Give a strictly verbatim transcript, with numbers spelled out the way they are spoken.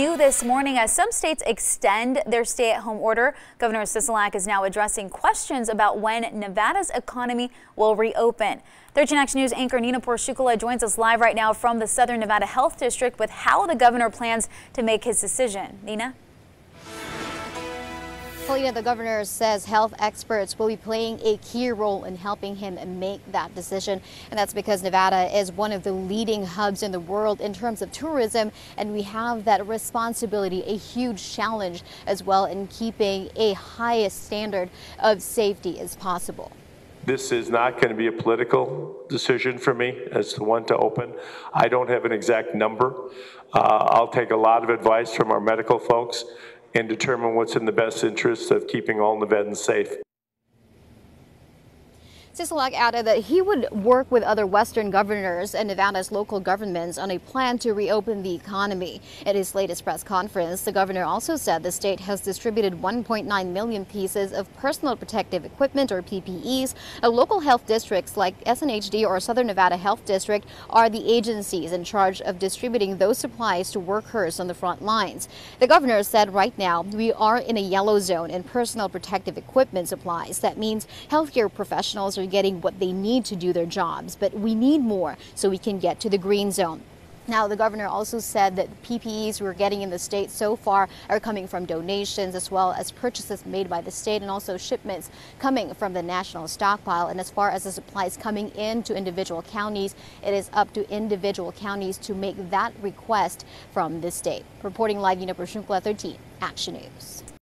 New this morning, as some states extend their stay-at-home order, Governor Sisolak is now addressing questions about when Nevada's economy will reopen. thirteen Action News anchor Nina Porshukula joins us live right now from the Southern Nevada Health District with how the governor plans to make his decision. Nina? Well, the governor says health experts will be playing a key role in helping him make that decision, and that's because Nevada is one of the leading hubs in the world in terms of tourism, and we have that responsibility, a huge challenge as well in keeping a highest standard of safety as possible. This is not going to be a political decision for me as the one to open. I don't have an exact number. Uh, I'll take a lot of advice from our medical folks and determine what's in the best interest of keeping all Nevadans safe. Sisolak added that he would work with other Western governors and Nevada's local governments on a plan to reopen the economy. At his latest press conference, the governor also said the state has distributed one point nine million pieces of personal protective equipment, or P P Es. Local health districts like S N H D or Southern Nevada Health District are the agencies in charge of distributing those supplies to workers on the front lines. The governor said right now we are in a yellow zone in personal protective equipment supplies. That means healthcare professionals are getting what they need to do their jobs, but we need more so we can get to the green zone. Now, the governor also said that the P P Es we're getting in the state so far are coming from donations as well as purchases made by the state, and also shipments coming from the national stockpile. And as far as the supplies coming in to individual counties, it is up to individual counties to make that request from the state. Reporting live, Nina Porshukla, thirteen Action News.